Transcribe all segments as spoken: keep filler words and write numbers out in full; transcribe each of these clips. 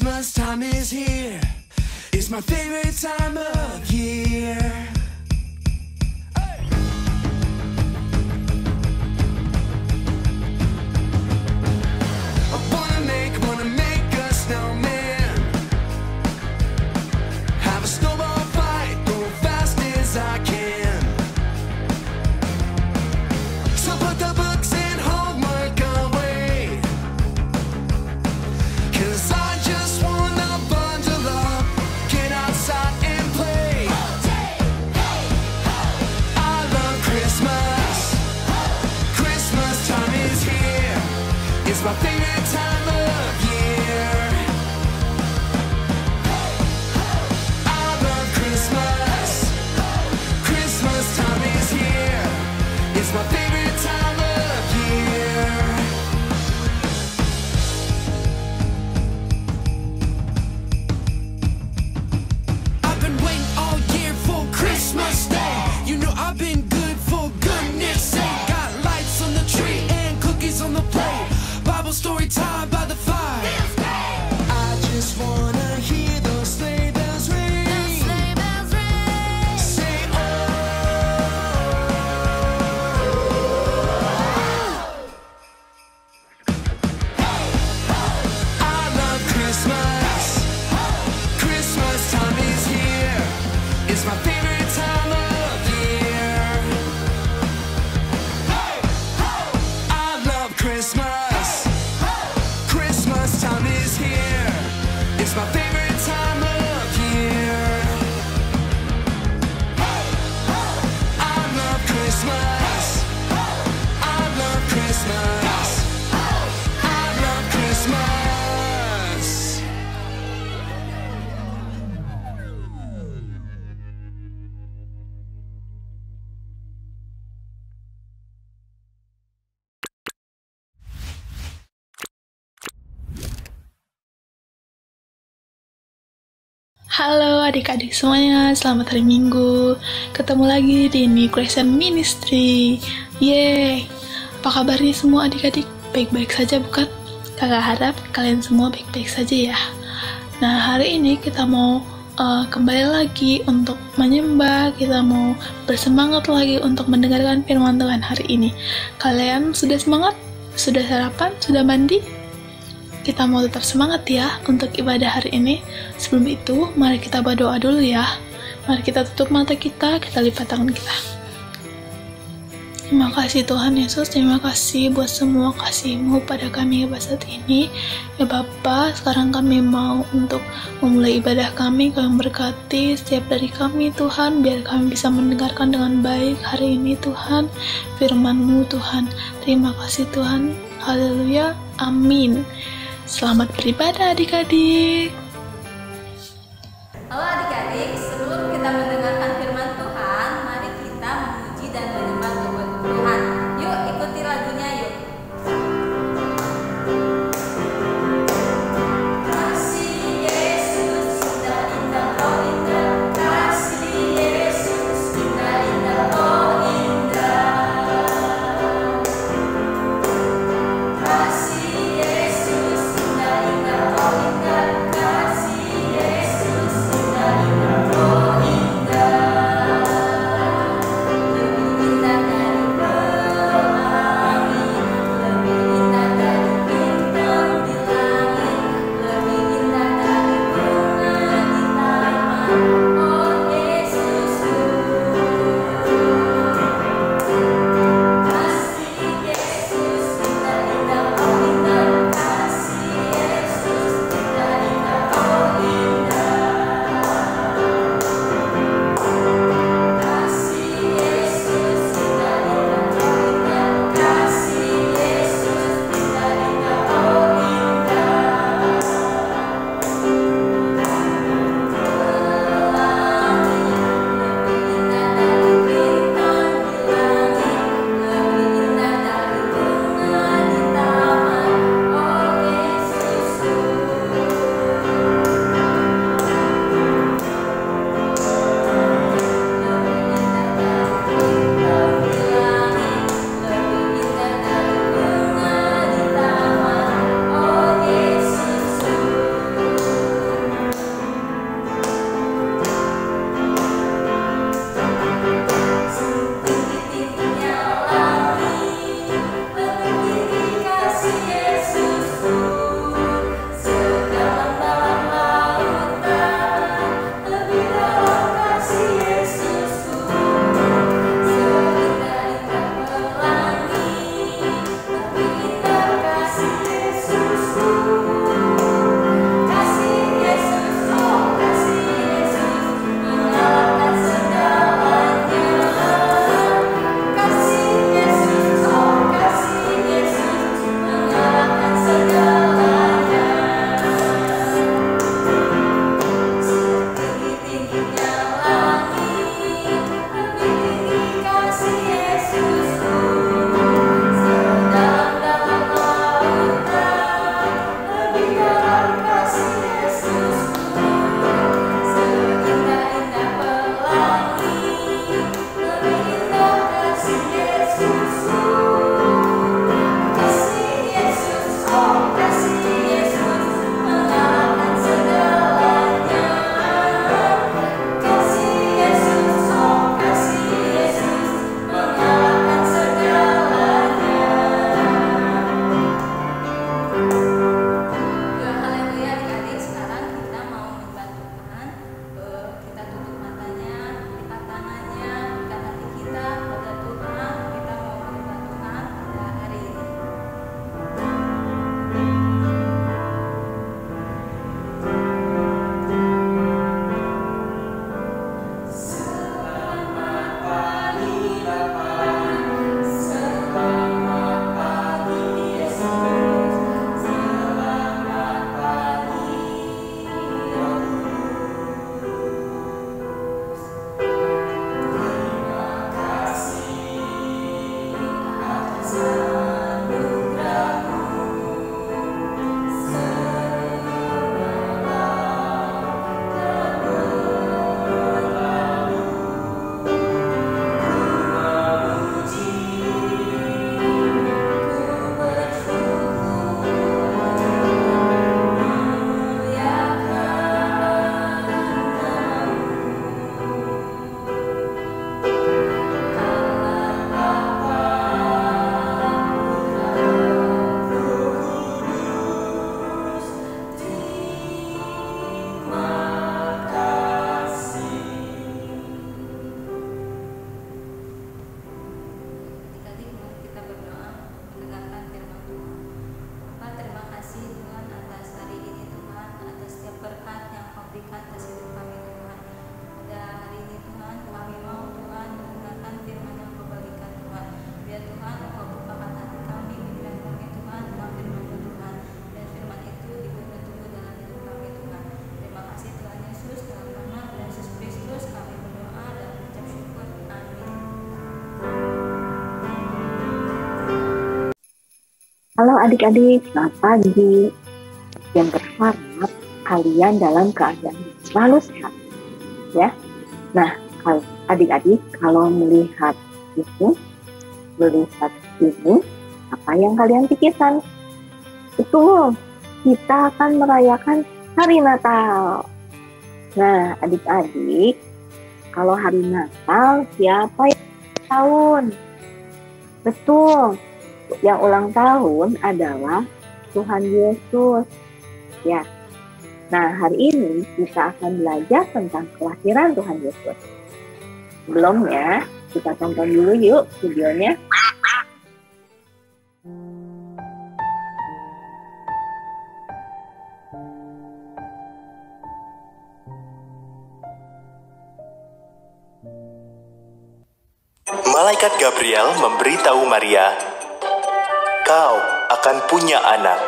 Christmas time is here. It's my favorite time of year. Hey! I wanna make, wanna make a snowman. Have a snowball fight, go fast as I can. So put the books and homework away, 'cause I just wanna bundle up, get outside and play. I love Christmas. Christmas time is here. It's my favorite time of year. I love Christmas. Christmas time is here. It's my favorite time of year. I've been waiting all year for Christmas Day. You know I've been good for goodness sake. Got lights on the tree and cookies on the plate. Bible story time by the fire. I just wanna hear those sleigh bells ring. Say oh. I love Christmas. Christmas time is here. It's my favorite time of year. I love Christmas. Christmas time is here. It's my favorite time of year. I love Christmas. I love Christmas. I love Christmas. Halo adik-adik semuanya, selamat hari Minggu. Ketemu lagi di New Creation Ministry. Yeay! Apa kabarnya semua adik-adik? Baik-baik saja bukan? Kakak harap kalian semua baik-baik saja ya. Nah, hari ini kita mau uh, kembali lagi untuk menyembah, kita mau bersemangat lagi untuk mendengarkan firman Tuhan hari ini. Kalian sudah semangat? Sudah sarapan? Sudah mandi? Kita mau tetap semangat ya untuk ibadah hari ini. Sebelum itu, mari kita berdoa dulu ya. Mari kita tutup mata kita, kita lipat tangan kita. Terima kasih Tuhan Yesus, terima kasih buat semua kasih-Mu pada kami pada saat ini. Ya Bapa, sekarang kami mau untuk memulai ibadah kami, kau yang berkati setiap dari kami Tuhan, biar kami bisa mendengarkan dengan baik hari ini Tuhan, firman-Mu Tuhan. Terima kasih Tuhan, haleluya, amin. Selamat beribadah adik-adik. Halo adik-adik, sebelum kita mendengarkan firman Tuhan, mari kita memuji dan menyembah Tuhan. Yuk ikuti lagunya yuk. Kasih Yesus indah indah, oh indah. Kasih Yesus indah indah, oh indah. Kasih Yesus indah indah, oh indah. Halo adik-adik, selamat pagi. Yang berharap kalian dalam keadaan selalu sehat, ya. Nah, kalau adik-adik kalau melihat itu, melihat ini, apa yang kalian pikirkan? Itu loh, kita akan merayakan Hari Natal. Nah, adik-adik, kalau Hari Natal siapa yang ulang tahun? Betul, yang ulang tahun adalah Tuhan Yesus, ya. Nah, hari ini kita akan belajar tentang kelahiran Tuhan Yesus. Sebelumnya, kita tonton dulu yuk videonya. Malaikat Gabriel memberitahu Maria, "Kau akan punya anak."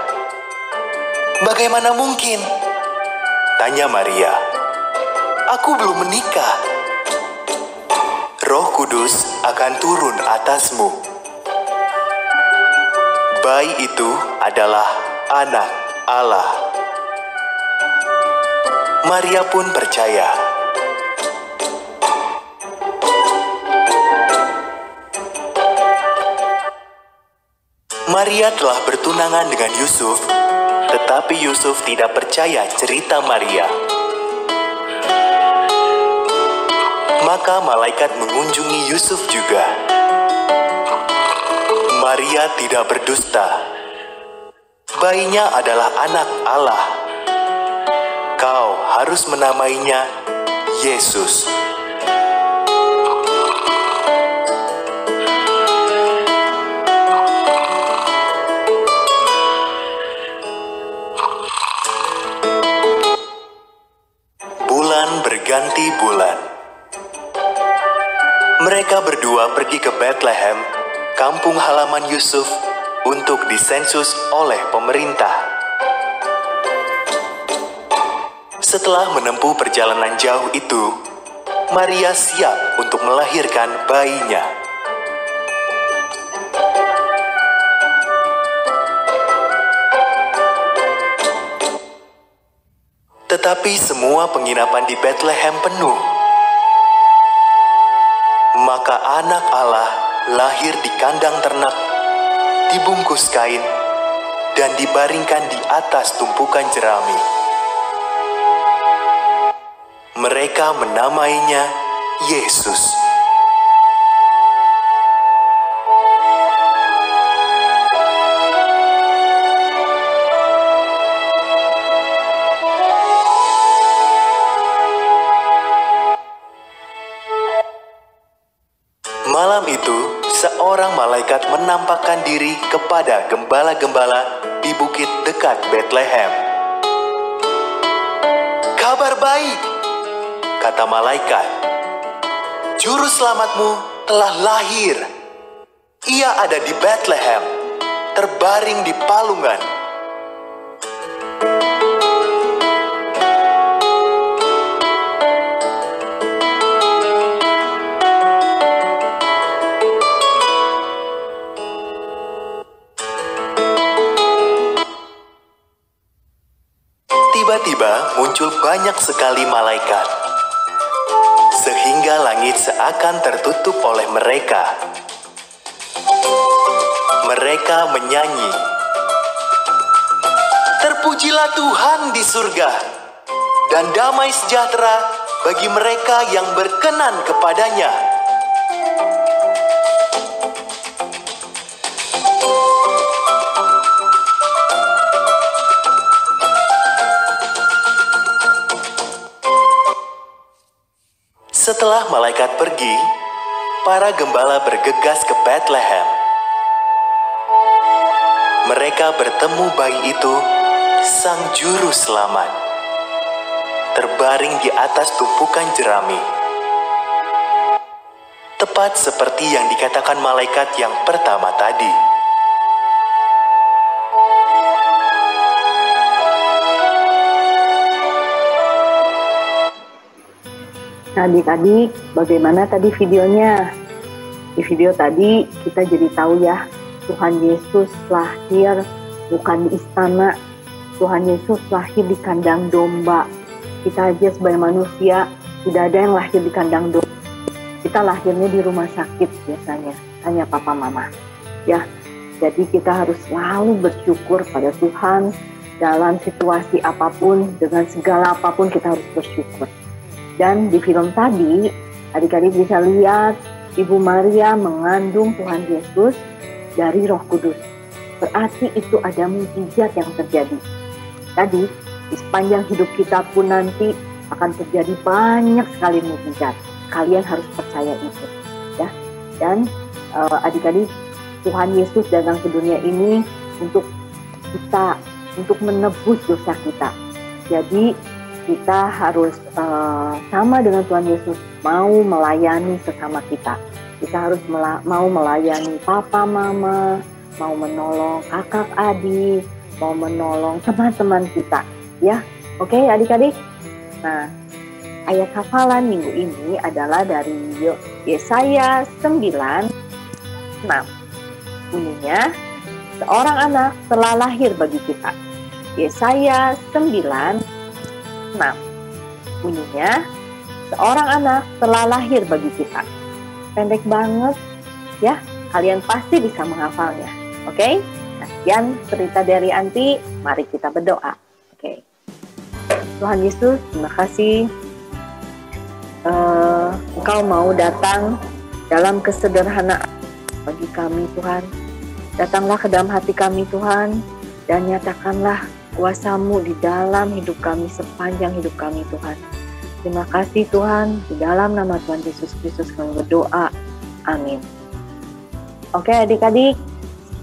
"Bagaimana mungkin?" tanya Maria. "Aku belum menikah." "Roh Kudus akan turun atasmu. Bayi itu adalah anak Allah." Maria pun percaya. Maria telah bertunangan dengan Yusuf, tetapi Yusuf tidak percaya cerita Maria. Maka malaikat mengunjungi Yusuf juga. Maria tidak berdusta. Bayinya adalah anak Allah. Kau harus menamainya Yesus. Ganti bulan. Mereka berdua pergi ke Bethlehem, kampung halaman Yusuf, untuk disensus oleh pemerintah. Setelah menempuh perjalanan jauh itu, Maria siap untuk melahirkan bayinya. Tetapi semua penginapan di Bethlehem penuh. Maka anak Allah lahir di kandang ternak, dibungkus kain, dan dibaringkan di atas tumpukan jerami. Mereka menamainya Yesus. Seorang malaikat menampakkan diri kepada gembala-gembala di bukit dekat Bethlehem. "Kabar baik," kata malaikat. "Juru selamatmu telah lahir. Ia ada di Bethlehem, terbaring di palungan." Tiba-tiba muncul banyak sekali malaikat, sehingga langit seakan tertutup oleh mereka. Mereka menyanyi, "Terpujilah Tuhan di surga, dan damai sejahtera bagi mereka yang berkenan kepadanya." Setelah malaikat pergi, para gembala bergegas ke Bethlehem. Mereka bertemu bayi itu, sang juru selamat, terbaring di atas tumpukan jerami. Tepat seperti yang dikatakan malaikat yang pertama tadi. Nah, adik-adik, bagaimana tadi videonya? Di video tadi kita jadi tahu ya Tuhan Yesus lahir bukan di istana, Tuhan Yesus lahir di kandang domba. Kita aja sebagai manusia, tidak ada yang lahir di kandang domba. Kita lahirnya di rumah sakit biasanya, hanya papa mama. Ya, jadi kita harus selalu bersyukur pada Tuhan dalam situasi apapun, dengan segala apapun kita harus bersyukur. Dan di film tadi, adik-adik bisa lihat Ibu Maria mengandung Tuhan Yesus dari Roh Kudus. Berarti itu ada mukjizat yang terjadi. Tadi, di sepanjang hidup kita pun nanti akan terjadi banyak sekali mukjizat. Kalian harus percaya itu, ya. Dan uh, adik-adik, Tuhan Yesus datang ke dunia ini untuk kita, untuk menebus dosa kita. Jadi kita harus uh, sama dengan Tuhan Yesus, mau melayani sesama kita. Kita harus mela- mau melayani papa, mama, mau menolong kakak adik, mau menolong teman-teman kita, ya. Oke, okay, adik-adik. Nah, ayat hafalan minggu ini adalah dari Yesaya sembilan enam. Bunyinya, seorang anak telah lahir bagi kita. Yesaya sembilan enam. Bunyinya, seorang anak telah lahir bagi kita. Pendek banget, ya. Kalian pasti bisa menghafalnya. Oke? Okay? Nah, sekian cerita dari Anti. Mari kita berdoa. Oke. Okay. Tuhan Yesus, terima kasih. Uh, Engkau mau datang dalam kesederhanaan bagi kami, Tuhan. Datanglah ke dalam hati kami, Tuhan. Dan nyatakanlah kuasa-Mu di dalam hidup kami, sepanjang hidup kami, Tuhan. Terima kasih Tuhan, di dalam nama Tuhan Yesus Kristus kami berdoa. Amin. Oke adik-adik,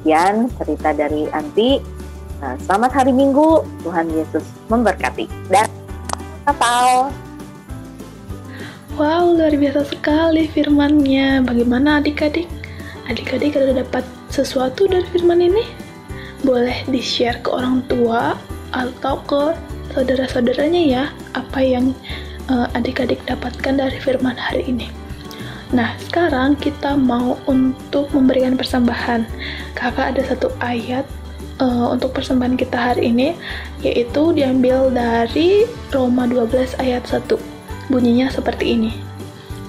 sekian cerita dari Anti. Nah, selamat hari Minggu, Tuhan Yesus memberkati. Dan Natal. Wow, luar biasa sekali firman-Nya. Bagaimana adik-adik? Adik-adik kalau dapat sesuatu dari firman ini, boleh di-share ke orang tua atau ke saudara-saudaranya ya, apa yang adik-adik dapatkan dari firman hari ini. Nah, sekarang kita mau untuk memberikan persembahan. Kakak ada satu ayat uh, untuk persembahan kita hari ini, yaitu diambil dari Roma dua belas ayat satu. Bunyinya seperti ini.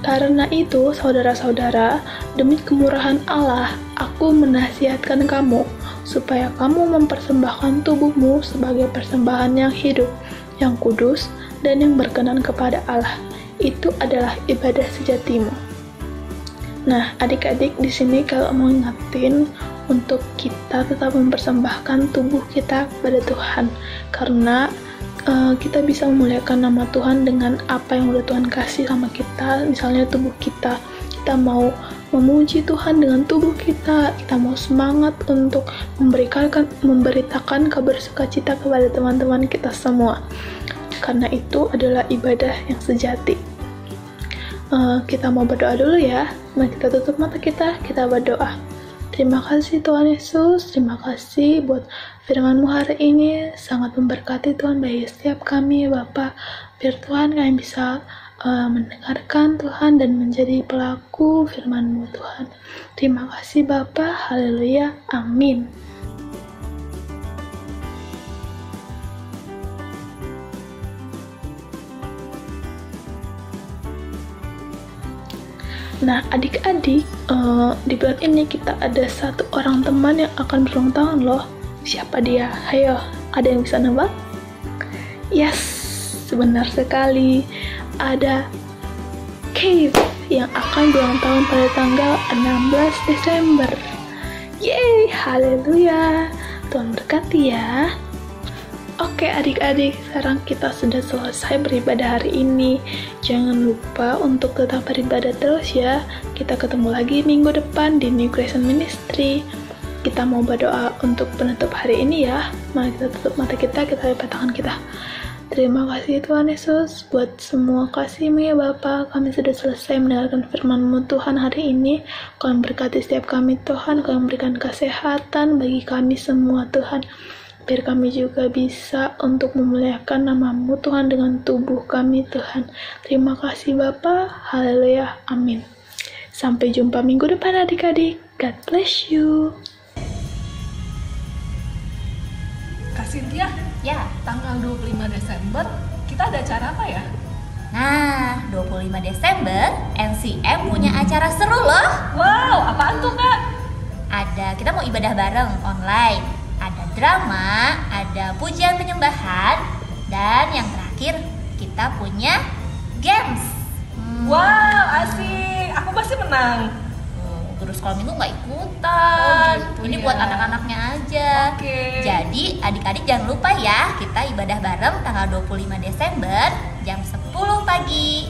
Karena itu, saudara-saudara, demi kemurahan Allah, aku menasihatkan kamu, supaya kamu mempersembahkan tubuhmu sebagai persembahan yang hidup, yang kudus, dan yang berkenan kepada Allah. Itu adalah ibadah sejatimu. Nah, adik-adik di sini kalau mau ngingetin untuk kita tetap mempersembahkan tubuh kita kepada Tuhan, karena uh, kita bisa memuliakan nama Tuhan dengan apa yang udah Tuhan kasih sama kita, misalnya tubuh kita. Kita mau memuji Tuhan dengan tubuh kita, kita mau semangat untuk memberikan, memberitakan kabar sukacita kepada teman-teman kita semua. Karena itu adalah ibadah yang sejati. Uh, kita mau berdoa dulu ya. Mari kita tutup mata kita, kita berdoa. Terima kasih Tuhan Yesus, terima kasih buat firman-Mu hari ini. Sangat memberkati Tuhan bagi setiap kami, Bapa. Biar Tuhan kami bisa uh, mendengarkan Tuhan dan menjadi pelaku firman-Mu Tuhan. Terima kasih Bapa, haleluya, amin. Nah, adik-adik, uh, di bulan ini kita ada satu orang teman yang akan berulang tahun loh. Siapa dia? Ayo, ada yang bisa nebak? Yes, benar sekali. Ada Cave yang akan berulang tahun pada tanggal enam belas Desember. Yeay, haleluya. Tuhan berkati ya. Oke adik-adik, sekarang kita sudah selesai beribadah hari ini. Jangan lupa untuk tetap beribadah terus ya. Kita ketemu lagi minggu depan di New Creation Ministry. Kita mau berdoa untuk penutup hari ini ya. Mari kita tutup mata kita, kita lipat tangan kita. Terima kasih Tuhan Yesus buat semua kasih-Mu ya Bapa. Kami sudah selesai mendengarkan firman-Mu Tuhan hari ini. Kau memberkati setiap kami Tuhan, Kau memberikan kesehatan bagi kami semua Tuhan. Biar kami juga bisa untuk memuliakan nama-Mu Tuhan dengan tubuh kami Tuhan. Terima kasih Bapa. Haleluya. Amin. Sampai jumpa minggu depan adik-adik. God bless you. Ya, tanggal dua puluh lima Desember kita ada acara apa ya? Nah, dua puluh lima Desember N C M punya acara seru loh. Wow, apaan tuh Kak? Ada, kita mau ibadah bareng online. Ada drama, ada pujian penyembahan, dan yang terakhir kita punya games. Hmm. Wow, asik. Aku pasti menang. Oh, terus kalau minggu nggak ikutan. Oh, gitu, ini ya, buat anak-anaknya aja. Okay. Jadi adik-adik jangan lupa ya, kita ibadah bareng tanggal dua puluh lima Desember jam sepuluh pagi.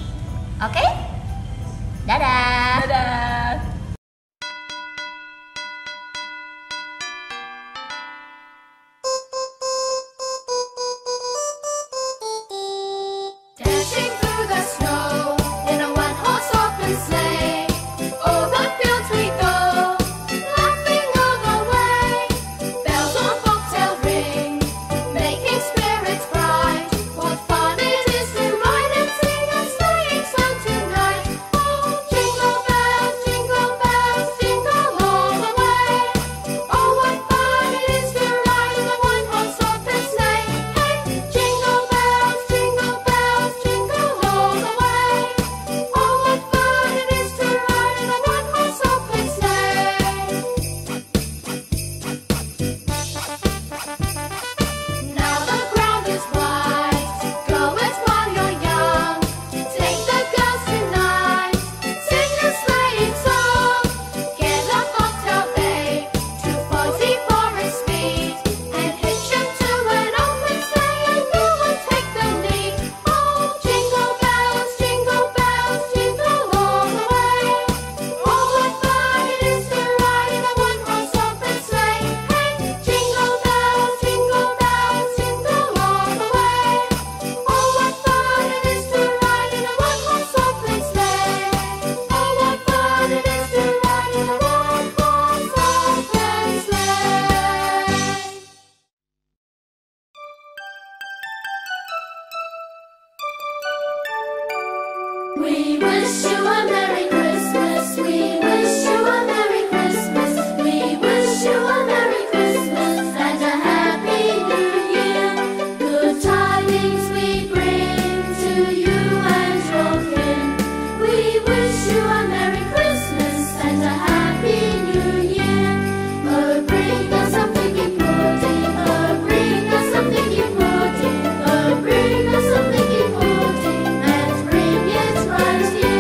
Oke? Okay? Dadah. Dadah. Bring us something important. Let's bring it right here.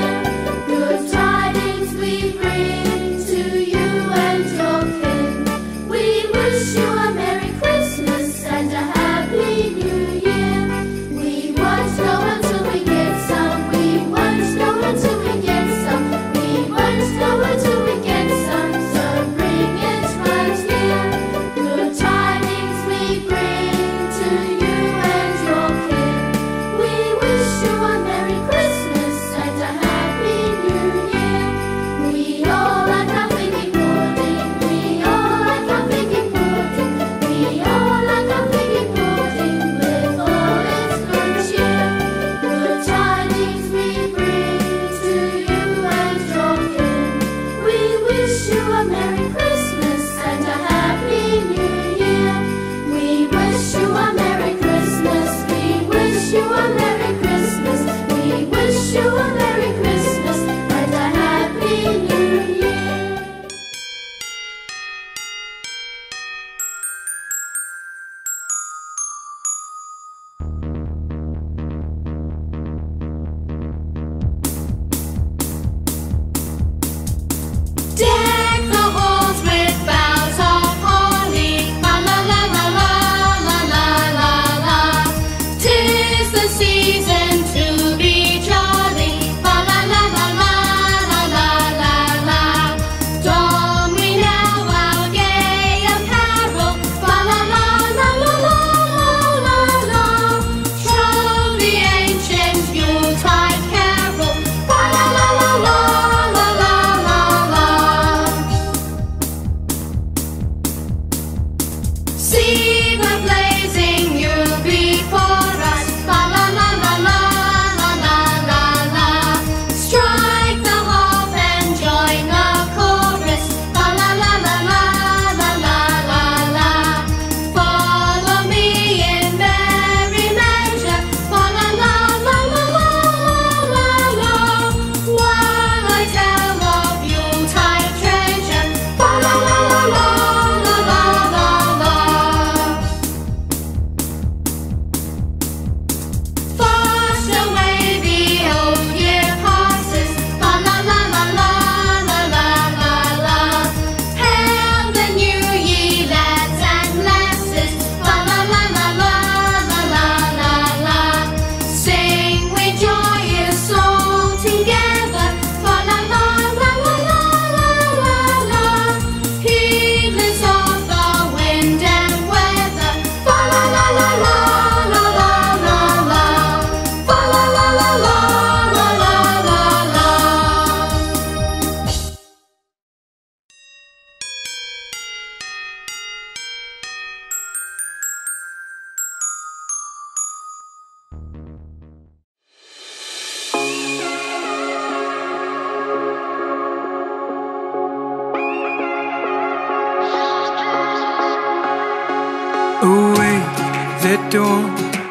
adore,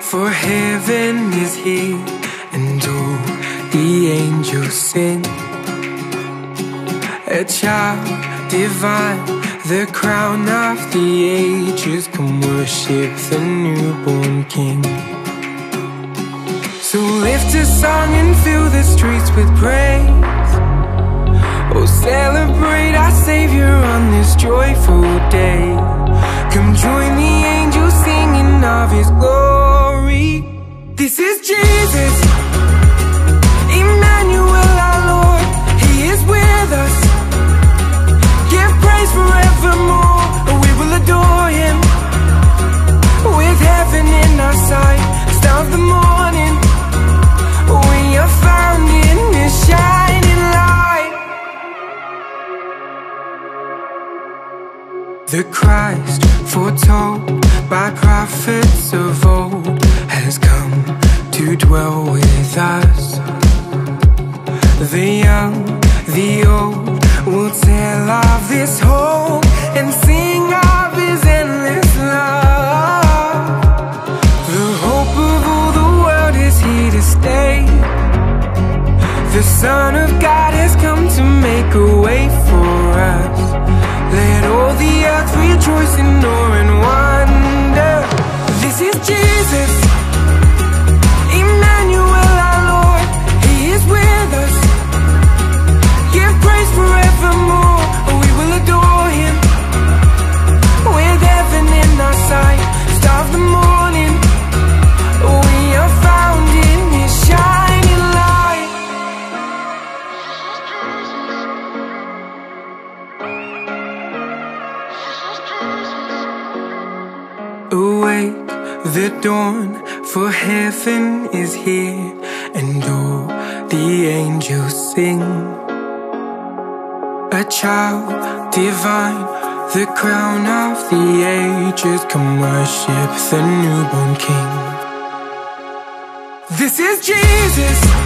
for heaven is here, and all the angels sing. A child divine, the crown of the ages, come worship the newborn King. So lift a song and fill the streets with praise. Oh, celebrate our Savior on this joyful day. Come join the angels singing of His glory. This is Jesus, Emmanuel our Lord. He is with us. Give praise forevermore. We will adore Him with heaven in our sight. Star of the morning, we are found in His shining light. The Christ foretold by prophets of old has come to dwell with us. The young, the old will tell of this hope and sing of His endless love. The hope of all the world is here to stay. The Son of God has come to make a way for us. Let all the earth rejoice in awe and wonder. This is Jesus, Emmanuel our Lord. He is with us. Give praise forevermore. We will adore Him with heaven in our sight. Star of the morning, we are found in His shining light. Awake the dawn, for heaven is here, and all the angels sing. A child divine, the crown of the ages, come worship the newborn King. This is Jesus.